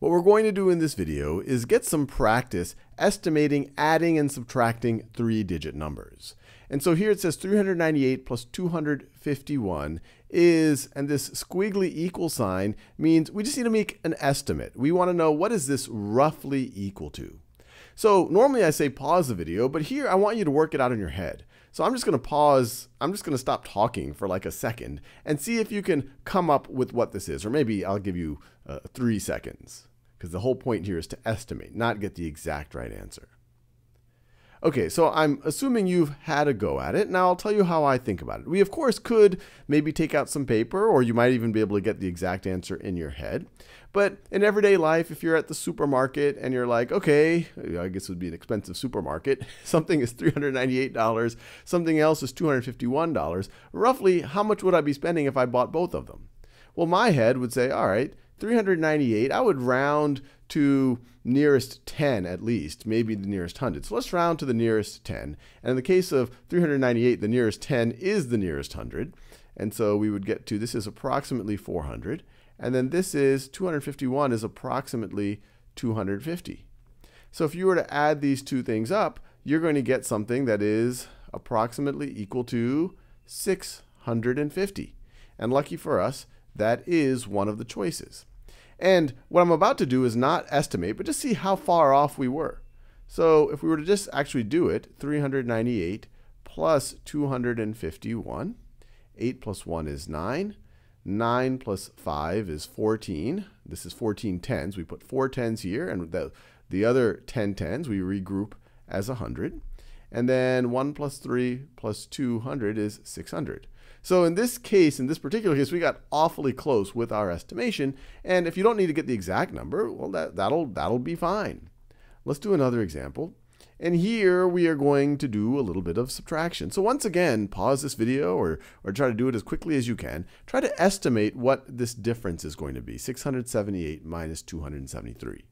What we're going to do in this video is get some practice estimating, adding, and subtracting three-digit numbers. And so here it says 398 plus 251 is, and this squiggly equal sign means we just need to make an estimate. We want to know what is this roughly equal to. So normally I say pause the video, but here I want you to work it out in your head. So I'm just going to pause, I'm just going to stop talking for like a second and see if you can come up with what this is, or maybe I'll give you 3 seconds. Because the whole point here is to estimate, not get the exact right answer. Okay, so I'm assuming you've had a go at it. Now I'll tell you how I think about it. We of course could maybe take out some paper, or you might even be able to get the exact answer in your head. But in everyday life, if you're at the supermarket and you're like, okay, I guess it would be an expensive supermarket, something is $398, something else is $251, roughly how much would I be spending if I bought both of them? Well, my head would say, all right, 398, I would round to nearest 10 at least, maybe the nearest 100. So let's round to the nearest 10. And in the case of 398, the nearest 10 is the nearest 100. And so we would get to, this is approximately 400. And then this is 251 is approximately 250. So if you were to add these two things up, you're going to get something that is approximately equal to 650. And lucky for us, that is one of the choices. And what I'm about to do is not estimate, but just see how far off we were. So if we were to just actually do it, 398 plus 251. 8 plus 1 is 9. 9 plus 5 is 14. This is 14 tens. We put 4 tens here, and the other 10 tens we regroup as 100. And then 1 plus 3 plus 200 is 600. So in this case, in this particular case, we got awfully close with our estimation. And if you don't need to get the exact number, well, that'll be fine. Let's do another example. And here we are going to do a little bit of subtraction. So once again, pause this video or try to do it as quickly as you can. Try to estimate what this difference is going to be, 678 minus 273.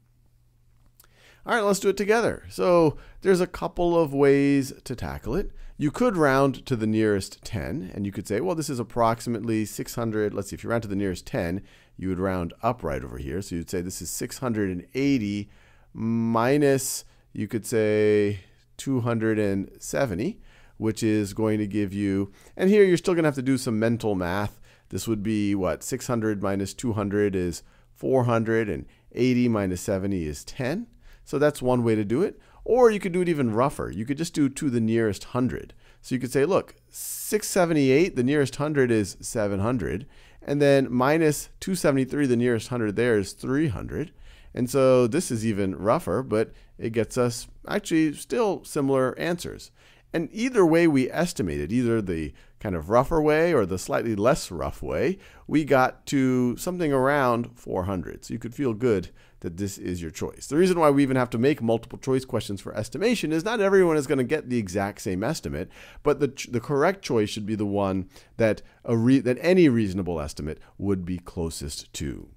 All right, let's do it together. So there's a couple of ways to tackle it. You could round to the nearest 10, and you could say, well, this is approximately 600. Let's see, if you round to the nearest 10, you would round up right over here. So you'd say this is 680 minus, you could say 270, which is going to give you, and here you're still going to have to do some mental math. This would be what, 600 minus 200 is 400, and 80 minus 70 is 10. So that's one way to do it. Or you could do it even rougher. You could just do to the nearest 100. So you could say, look, 678, the nearest 100 is 700. And then minus 273, the nearest 100 there is 300. And so this is even rougher, but it gets us actually still similar answers. And either way we estimated, either the kind of rougher way or the slightly less rough way, we got to something around 400. So you could feel good that this is your choice. The reason why we even have to make multiple choice questions for estimation is not everyone is going to get the exact same estimate, but the correct choice should be the one that any reasonable estimate would be closest to.